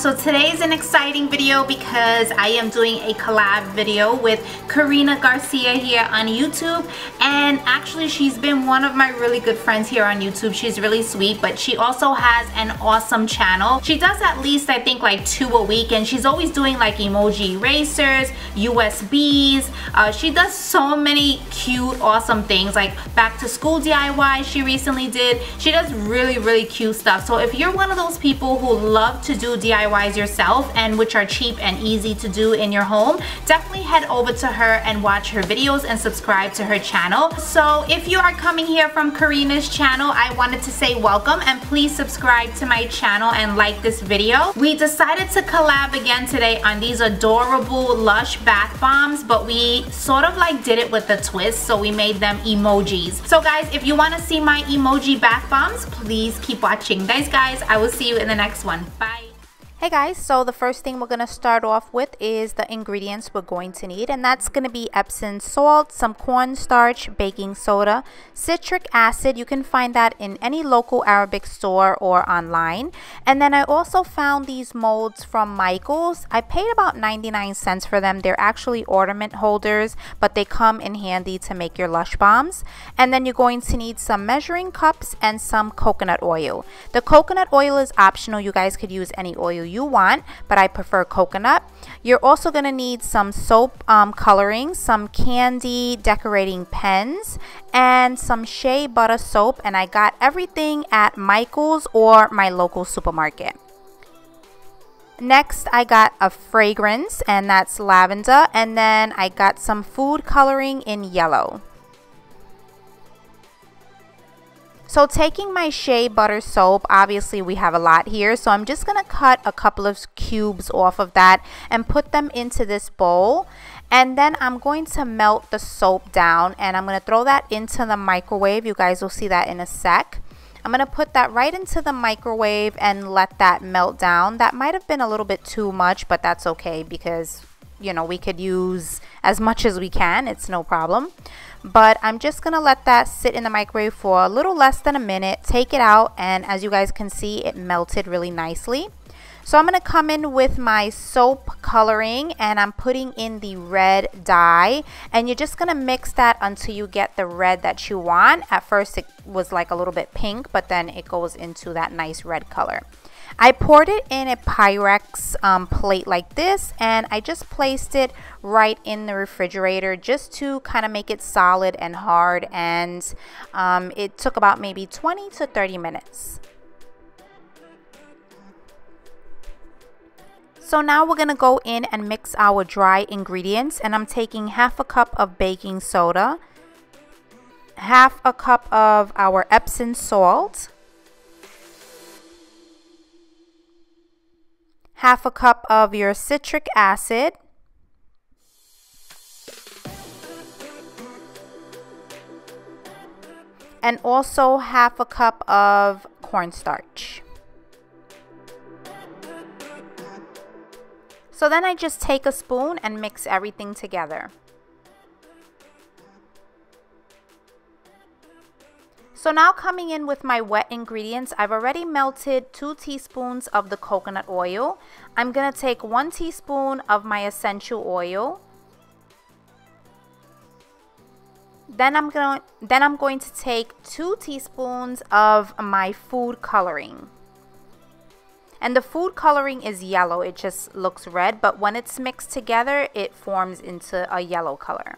So today's an exciting video because I am doing a collab video with Karina Garcia here on YouTube, and actually she's been one of my really good friends here on YouTube. She's really sweet, but she also has an awesome channel. She does at least I think like 2 a week, and she's always doing like emoji erasers, USBs. She does so many cute awesome things, like back to school DIY she recently did. She does really cute stuff. So if you're one of those people who love to do DIYs yourself, and which are cheap and easy to do in your home, definitely head over to her and watch her videos and subscribe to her channel. So if you are coming here from Karina's channel, I wanted to say welcome, and please subscribe to my channel and like this video. We decided to collab again today on these adorable Lush bath bombs, but we sort of like did it with a twist, so we made them emojis. So guys, if you want to see my emoji bath bombs, please keep watching. Thanks guys, I will see you in the next one. Bye. Hey guys, so the first thing we're going to start off with is the ingredients we're going to need, and that's going to be Epsom salt, some cornstarch, baking soda, citric acid. You can find that in any local Arabic store or online. And then I also found these molds from Michaels. I paid about 99 cents for them. They're actually ornament holders, but they come in handy to make your Lush bombs. And then you're going to need some measuring cups and some coconut oil. The coconut oil is optional. You guys could use any oil you want, but I prefer coconut. You're also going to need some soap coloring, some candy decorating pens, and some shea butter soap. And I got everything at Michael's or my local supermarket. Next, I got a fragrance, and that's lavender. And then I got some food coloring in yellow. So taking my shea butter soap, obviously we have a lot here, so I'm just gonna cut a couple of cubes off of that and put them into this bowl. And then I'm going to melt the soap down, and I'm gonna throw that into the microwave. You guys will see that in a sec. I'm gonna put that right into the microwave and let that melt down. That might have been a little bit too much, but that's okay because, you know, we could use as much as we can. It's no problem. But I'm just gonna let that sit in the microwave for a little less than a minute, take it out, and as you guys can see, it melted really nicely. So I'm gonna come in with my soap coloring, and I'm putting in the red dye, and you're just gonna mix that until you get the red that you want. At first it was like a little bit pink, but then it goes into that nice red color. I poured it in a Pyrex plate like this, and I just placed it right in the refrigerator just to kind of make it solid and hard, and it took about maybe 20 to 30 minutes. So now we're gonna go in and mix our dry ingredients, and I'm taking 1/2 cup of baking soda, 1/2 cup of our Epsom salt, 1/2 cup of your citric acid, 1/2 cup, and also 1/2 cup of cornstarch. So then I just take a spoon and mix everything together. So now coming in with my wet ingredients, I've already melted 2 teaspoons of the coconut oil. I'm gonna take 1 teaspoon of my essential oil. Then I'm going to take 2 teaspoons of my food coloring. And the food coloring is yellow, it just looks red, but when it's mixed together, it forms into a yellow color.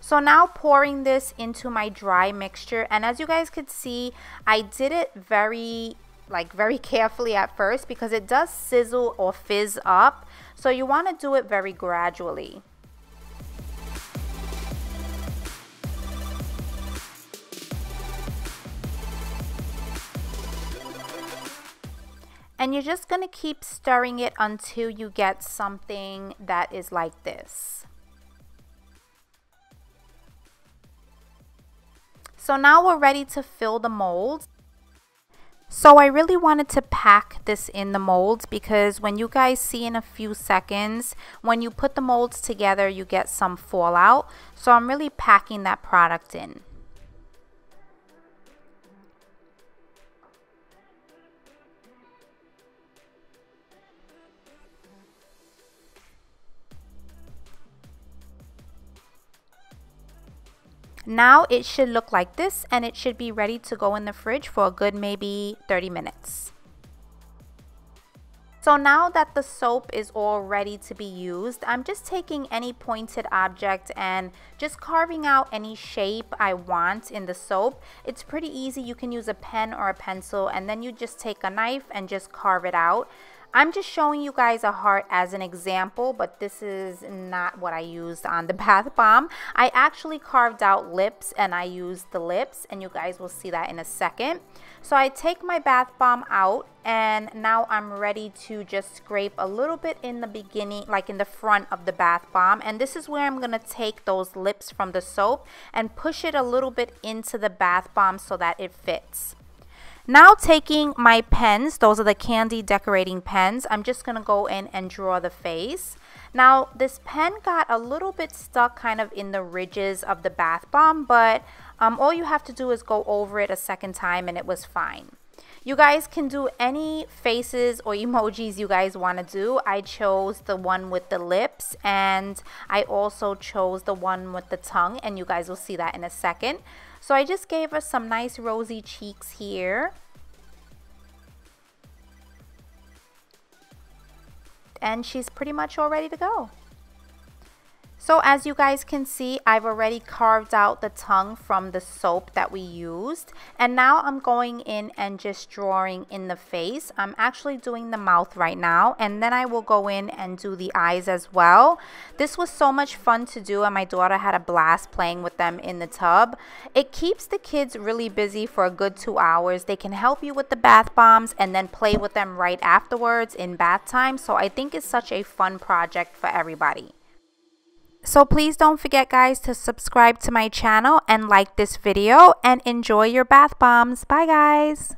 So now pouring this into my dry mixture, and as you guys could see, I did it very carefully at first because it does sizzle or fizz up. So you want to do it very gradually. And you're just going to keep stirring it until you get something that is like this. So now we're ready to fill the mold. So I really wanted to pack this in the molds because when you guys see in a few seconds, when you put the molds together, you get some fallout. So I'm really packing that product in. Now it should look like this, and it should be ready to go in the fridge for a good maybe 30 minutes. So now that the soap is all ready to be used, I'm just taking any pointed object and just carving out any shape I want in the soap. It's pretty easy. You can use a pen or a pencil, and then you just take a knife and just carve it out. I'm just showing you guys a heart as an example, but this is not what I used on the bath bomb. I actually carved out lips, and I used the lips, and you guys will see that in a second. So I take my bath bomb out, and now I'm ready to just scrape a little bit in the beginning, like in the front of the bath bomb. And this is where I'm gonna take those lips from the soap and push it a little bit into the bath bomb so that it fits. Now taking my pens, those are the candy decorating pens, I'm just gonna go in and draw the face. Now this pen got a little bit stuck kind of in the ridges of the bath bomb, but all you have to do is go over it a second time and it was fine. You guys can do any faces or emojis you guys want to do. I chose the one with the lips, and I also chose the one with the tongue, and you guys will see that in a second. So I just gave her some nice rosy cheeks here. And she's pretty much all ready to go. So as you guys can see, I've already carved out the tongue from the soap that we used. And now I'm going in and just drawing in the face. I'm actually doing the mouth right now, and then I will go in and do the eyes as well. This was so much fun to do, and my daughter had a blast playing with them in the tub. It keeps the kids really busy for a good 2 hours. They can help you with the bath bombs and then play with them right afterwards in bath time. So I think it's such a fun project for everybody. So please don't forget, guys, to subscribe to my channel and like this video, and enjoy your bath bombs. Bye, guys.